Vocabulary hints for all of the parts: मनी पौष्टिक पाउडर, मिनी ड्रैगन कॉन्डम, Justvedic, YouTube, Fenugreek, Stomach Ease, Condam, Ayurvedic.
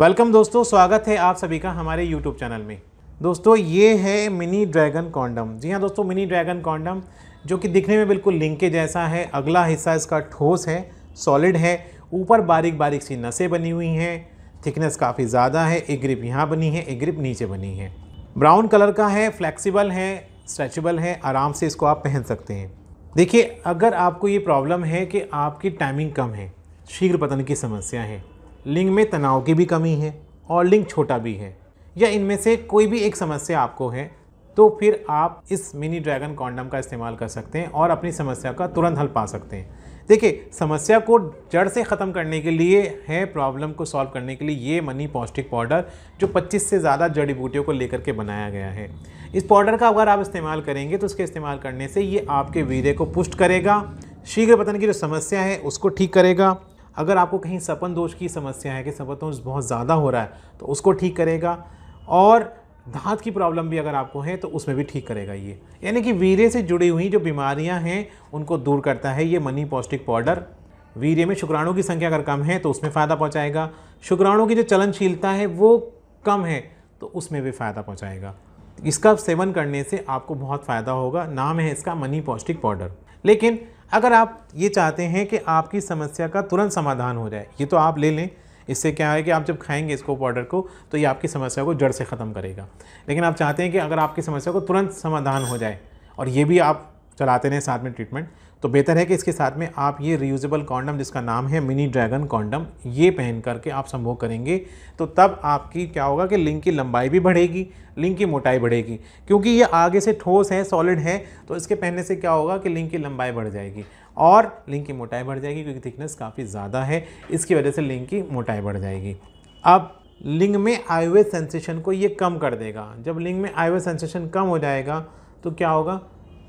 Welcome दोस्तों, स्वागत है आप सभी का हमारे YouTube चैनल में। दोस्तों ये है मिनी ड्रैगन कॉन्डम। जी हाँ दोस्तों, मिनी ड्रैगन कॉन्डम जो कि दिखने में बिल्कुल लिंक के जैसा है। अगला हिस्सा इसका ठोस है, सॉलिड है, ऊपर बारीक बारीक सी नसें बनी हुई हैं, थिकनेस काफ़ी ज़्यादा है। एक ग्रिप यहाँ बनी है, एक ग्रिप नीचे बनी है। ब्राउन कलर का है, फ्लैक्सीबल है, स्ट्रेचेबल है, आराम से इसको आप पहन सकते हैं। देखिए, अगर आपको ये प्रॉब्लम है कि आपकी टाइमिंग कम है, शीघ्र पतन की समस्या है, लिंग में तनाव की भी कमी है और लिंग छोटा भी है, या इनमें से कोई भी एक समस्या आपको है, तो फिर आप इस मिनी ड्रैगन कॉन्डम का इस्तेमाल कर सकते हैं और अपनी समस्या का तुरंत हल पा सकते हैं। देखिए, समस्या को जड़ से ख़त्म करने के लिए है, प्रॉब्लम को सॉल्व करने के लिए ये मनी पौष्टिक पाउडर जो 25 से ज़्यादा जड़ी बूटियों को लेकर के बनाया गया है। इस पाउडर का अगर आप इस्तेमाल करेंगे तो उसके इस्तेमाल करने से ये आपके वीर्य को पुष्ट करेगा, शीघ्र पतन की जो समस्या है उसको ठीक करेगा। अगर आपको कहीं सपन दोष की समस्या है कि सपन दोष बहुत ज़्यादा हो रहा है तो उसको ठीक करेगा, और धात की प्रॉब्लम भी अगर आपको है तो उसमें भी ठीक करेगा ये। यानी कि वीर्य से जुड़ी हुई जो बीमारियां हैं उनको दूर करता है ये मनी पौष्टिक पाउडर। वीर्य में शुक्राणुओं की संख्या अगर कम है तो उसमें फ़ायदा पहुँचाएगा, शुक्राणुओं की जो चलनशीलता है वो कम है तो उसमें भी फ़ायदा पहुँचाएगा। इसका सेवन करने से आपको बहुत फ़ायदा होगा। नाम है इसका मनी पौष्टिक पाउडर। लेकिन अगर आप ये चाहते हैं कि आपकी समस्या का तुरंत समाधान हो जाए, ये तो आप ले लें। इससे क्या है कि आप जब खाएंगे इसको, पाउडर को, तो ये आपकी समस्या को जड़ से ख़त्म करेगा। लेकिन आप चाहते हैं कि अगर आपकी समस्या को तुरंत समाधान हो जाए और ये भी आप चलाते रहें साथ में ट्रीटमेंट, तो बेहतर है कि इसके साथ में आप ये रियूजेबल कॉन्डम जिसका नाम है मिनी ड्रैगन कॉन्डम, ये पहन करके आप संभोग करेंगे। तो तब आपकी क्या होगा कि लिंग की लंबाई भी बढ़ेगी, लिंग की मोटाई बढ़ेगी, क्योंकि ये आगे से ठोस है, सॉलिड है। तो इसके पहनने से क्या होगा कि लिंग की लंबाई बढ़ जाएगी और लिंग की मोटाई बढ़ जाएगी, क्योंकि थिकनेस काफ़ी ज़्यादा है, इसकी वजह से लिंग की मोटाई बढ़ जाएगी। अब लिंग में आए हुए सेंसेशन को ये कम कर देगा। जब लिंग में आए हुए सेंसेशन कम हो जाएगा तो क्या होगा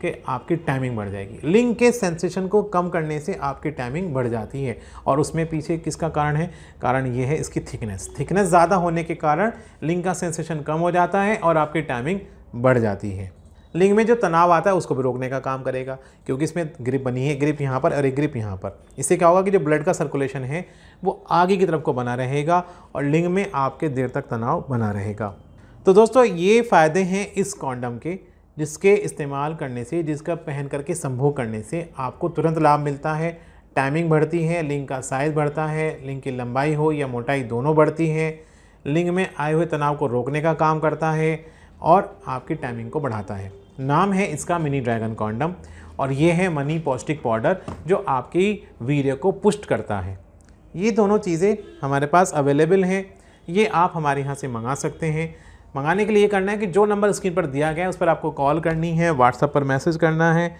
कि आपकी टाइमिंग बढ़ जाएगी। लिंग के सेंसेशन को कम करने से आपकी टाइमिंग बढ़ जाती है, और उसमें पीछे किसका कारण है? कारण ये है इसकी थिकनेस ज़्यादा होने के कारण लिंग का सेंसेशन कम हो जाता है और आपकी टाइमिंग बढ़ जाती है। लिंग में जो तनाव आता है उसको भी रोकने का काम करेगा, क्योंकि इसमें ग्रिप बनी है, ग्रिप यहाँ पर और एक ग्रिप यहाँ पर। इससे क्या होगा कि जो ब्लड का सर्कुलेशन है वो आगे की तरफ को बना रहेगा और लिंग में आपके देर तक तनाव बना रहेगा। तो दोस्तों ये फ़ायदे हैं इस कॉन्डम के, जिसके इस्तेमाल करने से, जिसका पहन करके संभोग करने से आपको तुरंत लाभ मिलता है। टाइमिंग बढ़ती है, लिंग का साइज़ बढ़ता है, लिंग की लंबाई हो या मोटाई दोनों बढ़ती है, लिंग में आए हुए तनाव को रोकने का काम करता है और आपकी टाइमिंग को बढ़ाता है। नाम है इसका मिनी ड्रैगन कॉन्डम, और ये है मनी पौष्टिक पाउडर जो आपकी वीर्य को पुष्ट करता है। ये दोनों चीज़ें हमारे पास अवेलेबल हैं, ये आप हमारे यहाँ से मंगा सकते हैं। मंगाने के लिए करना है कि जो नंबर स्क्रीन पर दिया गया है उस पर आपको कॉल करनी है, व्हाट्सएप पर मैसेज करना है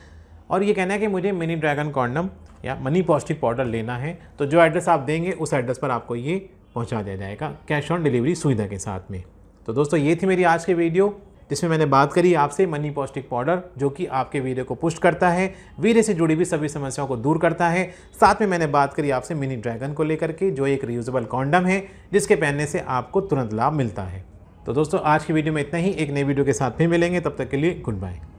और ये कहना है कि मुझे मिनी ड्रैगन कॉन्डम या मनी पौष्टिक पाउडर लेना है। तो जो एड्रेस आप देंगे उस एड्रेस पर आपको ये पहुंचा दिया जाएगा, कैश ऑन डिलीवरी सुविधा के साथ में। तो दोस्तों ये थी मेरी आज की वीडियो, जिसमें मैंने बात करी आपसे मनी पौष्टिक पाउडर जो कि आपके वीर्य को पुष्ट करता है, वीर्य से जुड़ी हुई सभी समस्याओं को दूर करता है। साथ में मैंने बात करी आपसे मिनी ड्रैगन को लेकर के, जो एक रियूजेबल कॉन्डम है जिसके पहनने से आपको तुरंत लाभ मिलता है। तो दोस्तों आज की वीडियो में इतना ही। एक नई वीडियो के साथ फिर मिलेंगे, तब तक के लिए गुड बाय।